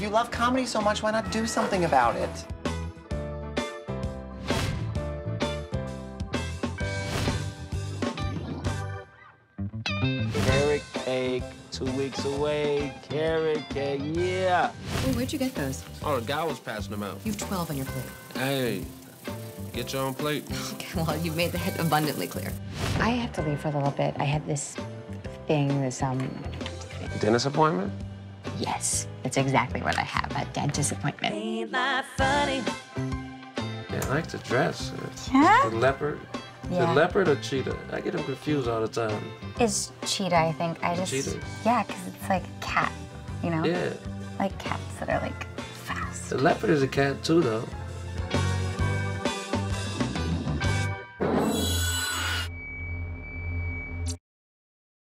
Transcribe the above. If you love comedy so much, why not do something about it? Carrot cake, 2 weeks away, carrot cake, yeah. Hey, where'd you get those? Oh, the guy was passing them out. You have 12 on your plate. Hey, get your own plate. Okay, well, you made that abundantly clear. I have to leave for a little bit. I had this thing, this, dentist appointment? Yes, that's exactly what I have, a dentist appointment. Ain't that funny? Yeah, I like the dress. Yeah? The leopard. Yeah. The leopard or cheetah? I get them confused all the time. It's cheetah, I think. I just... Cheetah? Yeah, because it's like a cat, you know? Yeah. Like cats that are, like, fast. The leopard is a cat, too, though.